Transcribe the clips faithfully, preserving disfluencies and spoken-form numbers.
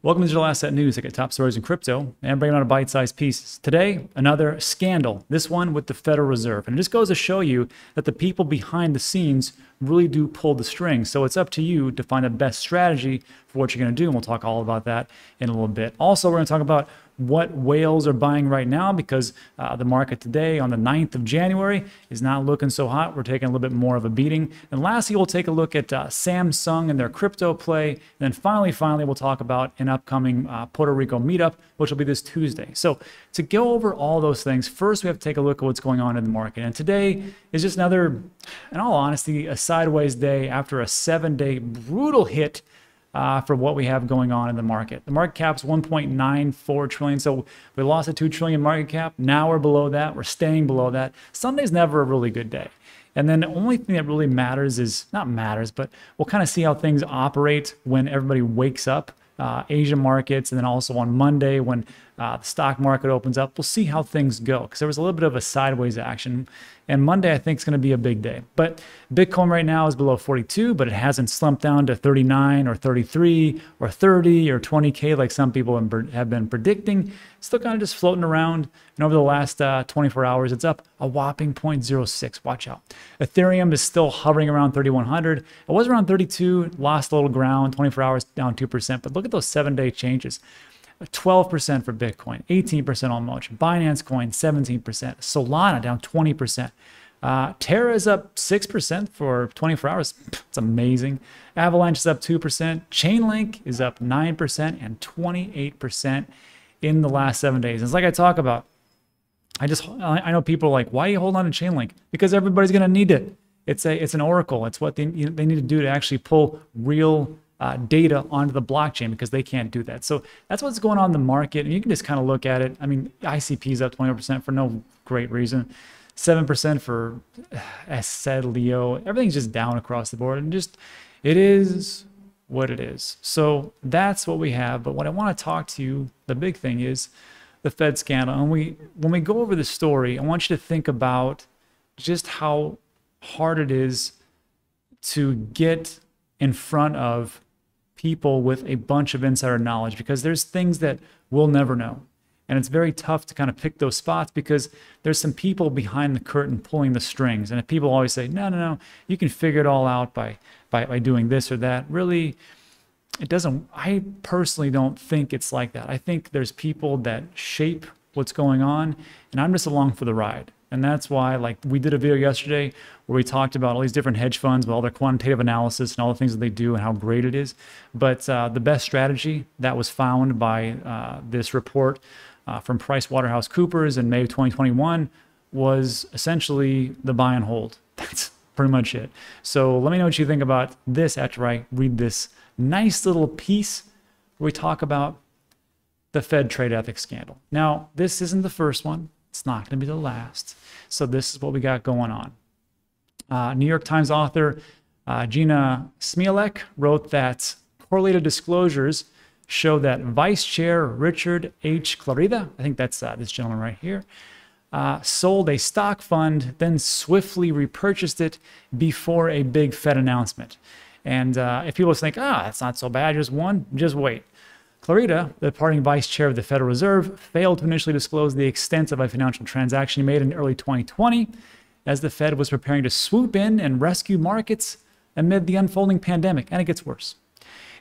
Welcome to Digital Asset News. I get top stories in crypto and bring out a bite-sized piece. Today, another scandal, this one with the Federal Reserve. And it just goes to show you that the people behind the scenes really do pull the strings. So it's up to you to find the best strategy for what you're going to do. And we'll talk all about that in a little bit. Also, we're going to talk about what whales are buying right now, because uh, the market today on the ninth of January is not looking so hot. We're taking a little bit more of a beating. And lastly, we'll take a look at uh, Samsung and their crypto play. And then finally, finally, we'll talk about an upcoming uh, Puerto Rico meetup, which will be this Tuesday. So to go over all those things, first, we have to take a look at what's going on in the market. And today is just another, in all honesty, a sideways day after a seven-day brutal hit Uh, for what we have going on in the market. The market cap's one point nine four trillion. So we lost a two trillion market cap. Now we're below that. We're staying below that. Sunday's never a really good day. And then the only thing that really matters is, not matters, but we'll kind of see how things operate when everybody wakes up. Uh, Asian markets, and then also on Monday when uh, the stock market opens up, we'll see how things go, because there was a little bit of a sideways action, and Monday I think is going to be a big day. But Bitcoin right now is below forty-two, but it hasn't slumped down to thirty-nine or thirty-three or thirty or twenty K like some people have been predicting. It's still kind of just floating around, and over the last uh, twenty-four hours it's up a whopping zero point zero six. Watch out. Ethereum is still hovering around thirty-one hundred. It was around thirty-two, lost a little ground, twenty-four hours down two percent, but look those seven-day changes. twelve percent for Bitcoin, eighteen percent on Moch, Binance Coin seventeen percent, Solana down twenty percent. Uh, Terra is up six percent for twenty-four hours. It's amazing. Avalanche is up two percent. Chainlink is up nine percent and twenty-eight percent in the last seven days. And it's like I talk about. I just, I know people are like, why do you hold on to Chainlink? Because everybody's going to need it. It's a, it's an oracle. It's what they, you know, they need to do to actually pull real Uh, data onto the blockchain, because they can't do that. So that's what's going on in the market, and you can just kind of look at it. I mean, I C P is up twenty-one percent for no great reason, seven percent for as said Leo. Everything's just down across the board, and just it is what it is. So that's what we have. But what I want to talk to you, the big thing is the Fed scandal. And we when we go over the story, I want you to think about just how hard it is to get in front of people with a bunch of insider knowledge, because there's things that we'll never know. And it's very tough to kind of pick those spots, because there's some people behind the curtain pulling the strings. And if people always say, no, no, no, you can figure it all out by, by, by doing this or that. Really, it doesn't, I personally don't think it's like that. I think there's people that shape what's going on, and I'm just along for the ride. And that's why, like, we did a video yesterday where we talked about all these different hedge funds with all their quantitative analysis and all the things that they do and how great it is. But uh, the best strategy that was found by uh, this report uh, from PricewaterhouseCoopers in May of twenty twenty-one was essentially the buy and hold. That's pretty much it. So let me know what you think about this after I read this nice little piece where we talk about the Fed trade ethics scandal. Now, this isn't the first one. It's not going to be the last. So this is what we got going on. Uh, New York Times author uh, Gina Smielek wrote that correlated disclosures show that Vice Chair Richard H. Clarida, I think that's uh, this gentleman right here, uh, sold a stock fund, then swiftly repurchased it before a big Fed announcement. And uh, if people think, ah, that's not so bad, just one, just wait. Clarida, the departing vice chair of the Federal Reserve, failed to initially disclose the extent of a financial transaction made in early twenty twenty as the Fed was preparing to swoop in and rescue markets amid the unfolding pandemic. And it gets worse.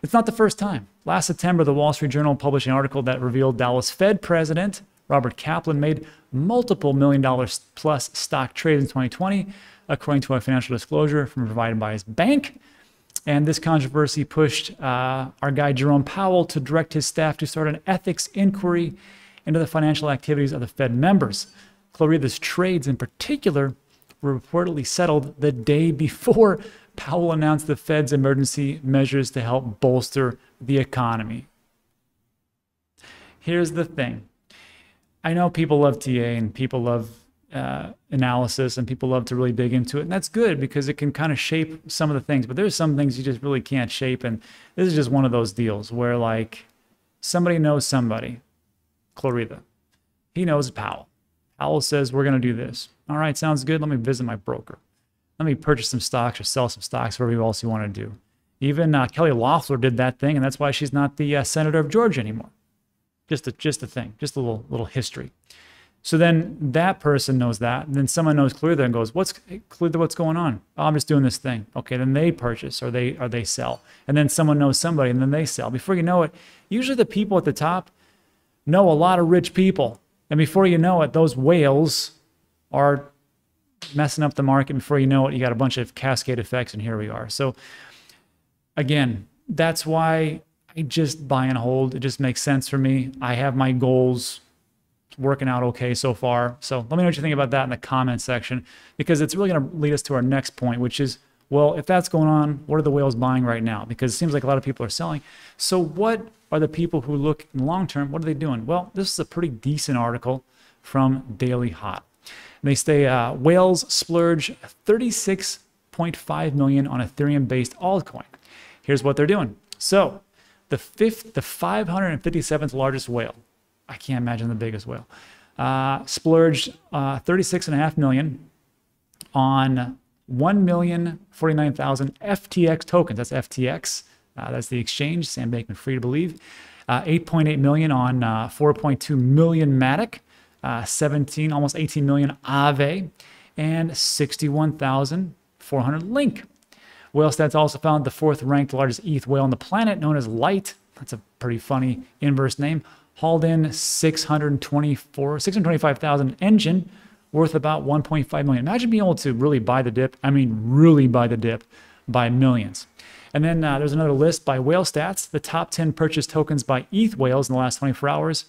It's not the first time. Last September, the Wall Street Journal published an article that revealed Dallas Fed President Robert Kaplan made multiple million dollars plus stock trades in twenty twenty, according to a financial disclosure from provided by his bank. And this controversy pushed uh, our guy Jerome Powell to direct his staff to start an ethics inquiry into the financial activities of the Fed members. Clarida's trades in particular were reportedly settled the day before Powell announced the Fed's emergency measures to help bolster the economy. Here's the thing. I know people love T A and people love Uh, analysis, and people love to really dig into it, and that's good, because it can kind of shape some of the things. But there's some things you just really can't shape, and this is just one of those deals where, like, somebody knows somebody. Clarida, he knows Powell. Powell says, we're going to do this. All right, sounds good. Let me visit my broker. Let me purchase some stocks or sell some stocks, whatever you also want to do. Even uh, Kelly Loeffler did that thing, and that's why she's not the uh, senator of Georgia anymore. Just a, just a thing, just a little little history. So then that person knows that, and then someone knows Clarida and goes, "What's Clarida? What's going on? Oh, I'm just doing this thing." Okay, then they purchase or they or they sell, and then someone knows somebody, and then they sell. Before you know it, usually the people at the top know a lot of rich people, and before you know it, those whales are messing up the market. Before you know it, you got a bunch of cascade effects, and here we are. So again, that's why I just buy and hold. It just makes sense for me. I have my goals working out okay so far. So let me know what you think about that in the comment section, because it's really going to lead us to our next point, which is, well, if that's going on, what are the whales buying right now? Because it seems like a lot of people are selling. So what are the people who look in the long term, what are they doing? Well, this is a pretty decent article from Daily Hot. And they say uh, whales splurge thirty-six point five million dollars on Ethereum-based altcoin. Here's what they're doing. So the fifth, the five hundred fifty-seventh largest whale, I can't imagine the biggest whale, uh, splurged uh, thirty-six point five million dollars on one million forty-nine thousand F T X tokens. That's F T X. Uh, that's the exchange, Sam Bankman-Fried, I believe. Uh, eight point eight million dollars on uh, four point two million Matic. Uh, seventeen, almost eighteen million Aave, and sixty-one thousand four hundred Link. Whale Stats also found the fourth ranked largest E T H whale on the planet, known as Light. That's a pretty funny inverse name. Hauled in six hundred twenty-four, six hundred twenty-five thousand engine worth about one point five million. Imagine being able to really buy the dip. I mean, really buy the dip by millions. And then uh, there's another list by Whale Stats. The top ten purchased tokens by E T H whales in the last twenty-four hours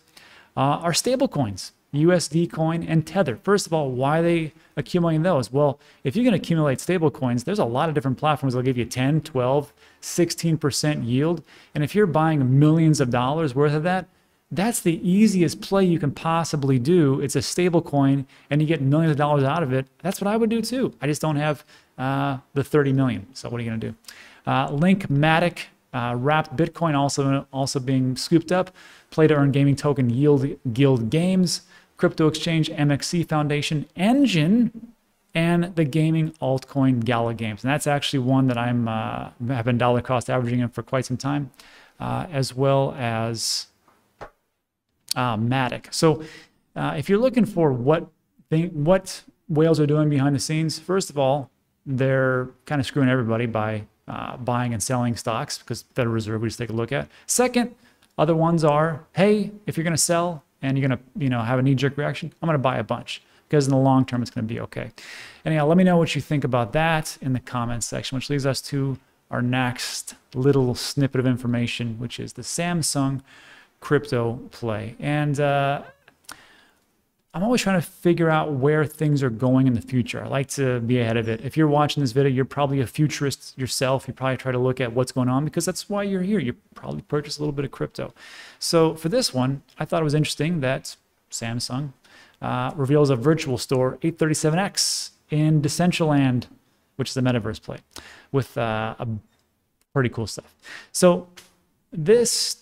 uh, are stablecoins. U S D coin and Tether. First of all, why are they accumulating those? Well, if you can accumulate stable coins, there's a lot of different platforms that'll give you ten, twelve, sixteen percent yield. And if you're buying millions of dollars worth of that, that's the easiest play you can possibly do. It's a stable coin and you get millions of dollars out of it. That's what I would do too. I just don't have uh, the thirty million. So what are you going to do? Uh, Link, Matic, Uh, wrapped Bitcoin also also being scooped up. Play to earn gaming token Yield Guild Games, crypto exchange M X C Foundation, Engine, and the gaming altcoin Gala Games. And that's actually one that I'm uh, have been dollar cost averaging in for quite some time, uh, as well as uh, Matic. So uh, if you're looking for what thing, what whales are doing behind the scenes, first of all, they're kind of screwing everybody by Uh, buying and selling stocks, because Federal Reserve, we just take a look at. Second, other ones are, hey, if you're going to sell and you're going to, you know, have a knee-jerk reaction, I'm going to buy a bunch, because in the long term, it's going to be okay. Anyhow, let me know what you think about that in the comments section, which leads us to our next little snippet of information, which is the Samsung crypto play. And uh, I'm always trying to figure out where things are going in the future. I like to be ahead of it. If you're watching this video, you're probably a futurist yourself. You probably try to look at what's going on, because that's why you're here. You probably purchase a little bit of crypto. So for this one, I thought it was interesting that Samsung uh, reveals a virtual store, eight thirty-seven X, in Decentraland, which is the metaverse play, with uh, a pretty cool stuff. So this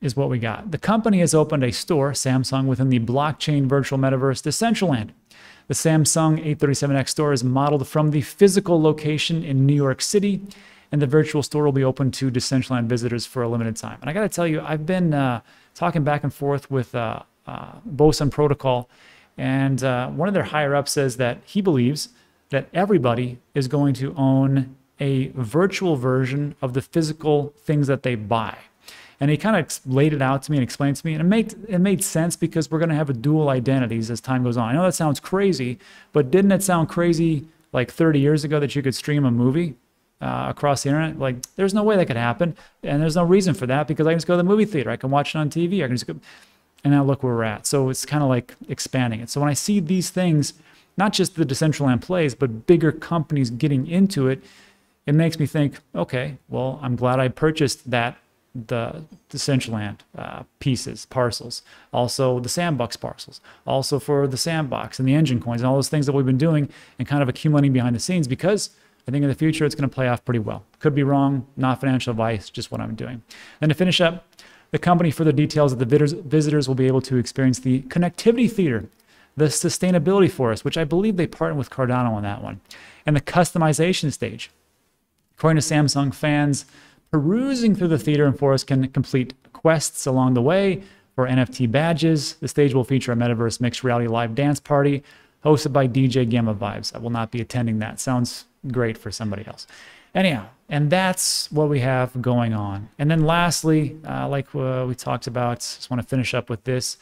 is what we got. The company has opened a store, Samsung, within the blockchain virtual metaverse, Decentraland. The Samsung eight thirty-seven X store is modeled from the physical location in New York City, and the virtual store will be open to Decentraland visitors for a limited time. And I got to tell you, I've been uh, talking back and forth with uh, uh, Boson Protocol, and uh, one of their higher-ups says that he believes that everybody is going to own a virtual version of the physical things that they buy. And he kind of laid it out to me and explained to me, and it made, it made sense, because we're going to have a dual identities as time goes on. I know that sounds crazy, but didn't it sound crazy like thirty years ago that you could stream a movie uh, across the internet? Like, there's no way that could happen, and there's no reason for that, because I can just go to the movie theater, I can watch it on T V, I can just go, and now look where we're at. So it's kind of like expanding it. So when I see these things, not just the Decentraland plays, but bigger companies getting into it, it makes me think, okay, well, I'm glad I purchased that. The Decentraland uh, pieces, parcels, also the Sandbox parcels, also for the Sandbox and the engine coins and all those things that we've been doing and kind of accumulating behind the scenes, because I think in the future it's going to play off pretty well. Could be wrong, not financial advice, just what I'm doing. Then to finish up, the company further details that the visitors will be able to experience the connectivity theater, the sustainability forest, which I believe they partnered with Cardano on that one, and the customization stage. According to Samsung, fans perusing through the theater and forest can complete quests along the way for N F T badges. The stage will feature a metaverse mixed reality live dance party hosted by D J Gamma Vibes. I will not be attending that. Sounds great for somebody else. Anyhow, and that's what we have going on. And then lastly, uh, like uh, we talked about, just want to finish up with this.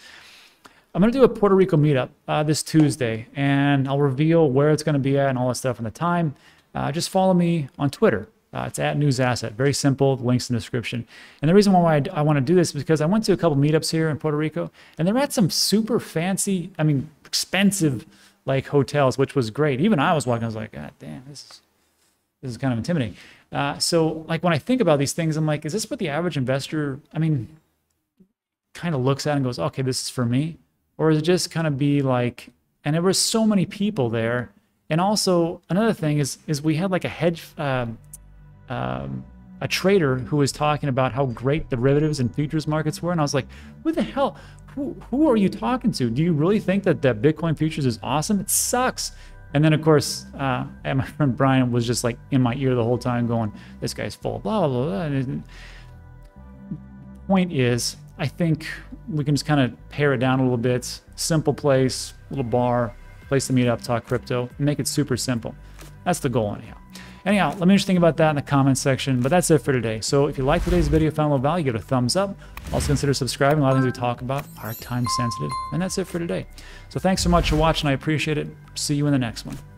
I'm going to do a Puerto Rico meetup uh, this Tuesday, and I'll reveal where it's going to be at and all that stuff and the time. Uh, just follow me on Twitter. Uh, it's at News Asset. Very simple. Links in the description. And the reason why I, I want to do this is because I went to a couple meetups here in Puerto Rico, and they're at some super fancy, I mean, expensive, like, hotels, which was great. Even I was walking, I was like, God damn, this is, this is kind of intimidating. Uh, so, like, when I think about these things, I'm like, is this what the average investor, I mean, kind of looks at and goes, okay, this is for me? Or is it just kind of be like, and there were so many people there. And also, another thing is, is we had, like, a hedge... Um, Um, a trader who was talking about how great derivatives and futures markets were, and I was like, "Who the hell? Who, who are you talking to? Do you really think that that Bitcoin futures is awesome? It sucks." And then, of course, uh, and my friend Brian was just like in my ear the whole time, going, "This guy's full." Blah blah blah. And point is, I think we can just kind of pare it down a little bit. Simple place, little bar, place to meet up, talk crypto, and make it super simple. That's the goal, anyhow. Anyhow, let me just think about that in the comments section, but that's it for today. So if you liked today's video, found a little value, give it a thumbs up. Also consider subscribing. A lot of things we talk about are time sensitive, and that's it for today. So thanks so much for watching. I appreciate it. See you in the next one.